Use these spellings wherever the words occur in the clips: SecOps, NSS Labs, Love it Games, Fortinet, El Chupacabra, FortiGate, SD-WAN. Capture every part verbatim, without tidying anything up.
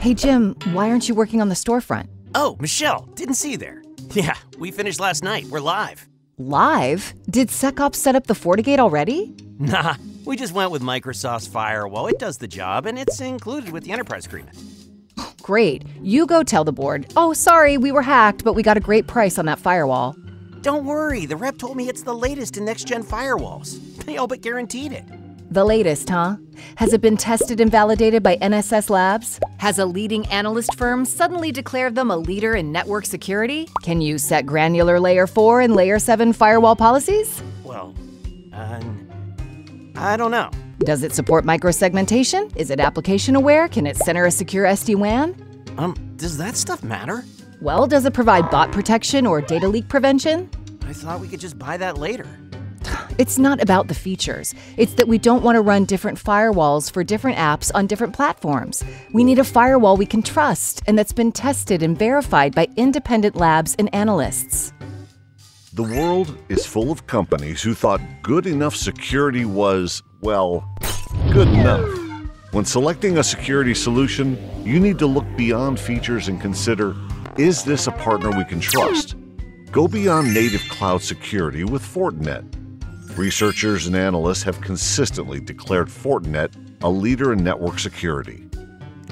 Hey Jim, why aren't you working on the storefront? Oh, Michelle, didn't see you there. Yeah, we finished last night, we're live. Live? Did SecOps set up the FortiGate already? Nah, we just went with Microsoft's firewall, it does the job and it's included with the enterprise agreement. Oh, great, you go tell the board, oh sorry, we were hacked, but we got a great price on that firewall. Don't worry, the rep told me it's the latest in next-gen firewalls. They all but guaranteed it. The latest, huh? Has it been tested and validated by N S S Labs? Has a leading analyst firm suddenly declared them a leader in network security? Can you set granular layer four and layer seven firewall policies? Well, uh, I don't know. Does it support microsegmentation? Is it application aware? Can it center a secure S D WAN? Um, does that stuff matter? Well, does it provide bot protection or data leak prevention? I thought we could just buy that later. It's not about the features. It's that we don't want to run different firewalls for different apps on different platforms. We need a firewall we can trust and that's been tested and verified by independent labs and analysts. The world is full of companies who thought good enough security was, well, good enough. When selecting a security solution, you need to look beyond features and consider, is this a partner we can trust? Go beyond native cloud security with Fortinet. Researchers and analysts have consistently declared Fortinet a leader in network security.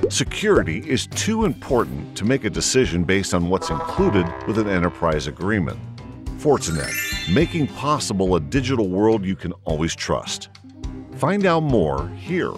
Security is too important to make a decision based on what's included with an enterprise agreement. Fortinet, making possible a digital world you can always trust. Find out more here.